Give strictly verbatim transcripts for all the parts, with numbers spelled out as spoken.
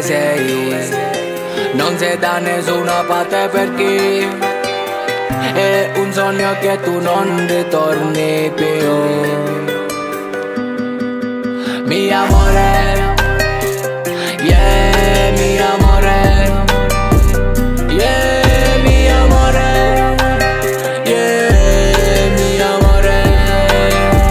dove sei, non sei da nessuna parte perché è un sogno che tu non ritorni più. Mia amore, yeah, mia amore, yeah, mia amore, yeah, mia amore, yeah, yeah, yeah.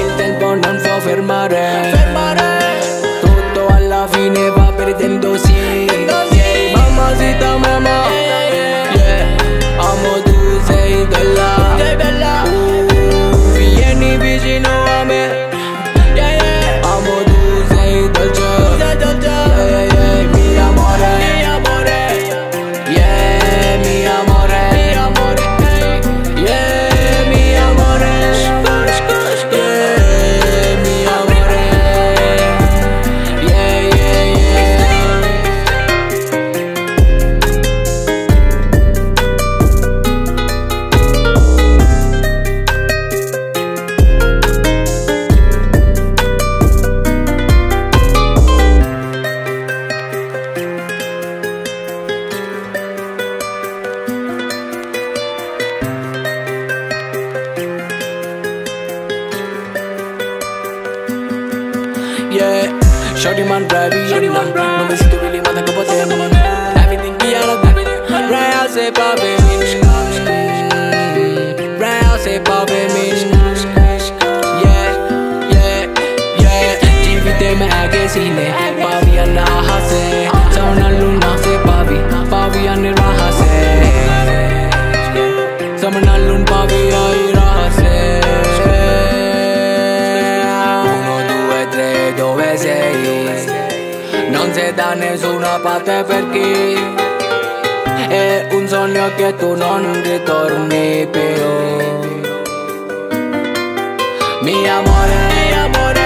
Il tempo non può fermare, tutto alla fine va perdendosi. Mamacita mamma, amo tu sei bella, vieni vicino a me, amo tu sei dolce. Mia amore, yeah, mia amore, yeah. Yeah, shorty man bravi, non mi sento really ma tengo potere. Everything chiaro, real se pa' me, real se pa' me. Yeah, yeah, yeah. G V T में आगे सीने, पावी अनाहा से, सोना Luna से पावी, पावी अनिराहा से, सोना लून पावी अनिराहा से. Dove sei, non sei da nessuna parte perché è un sogno che tu non ritorni più. Mia amore, mia amore.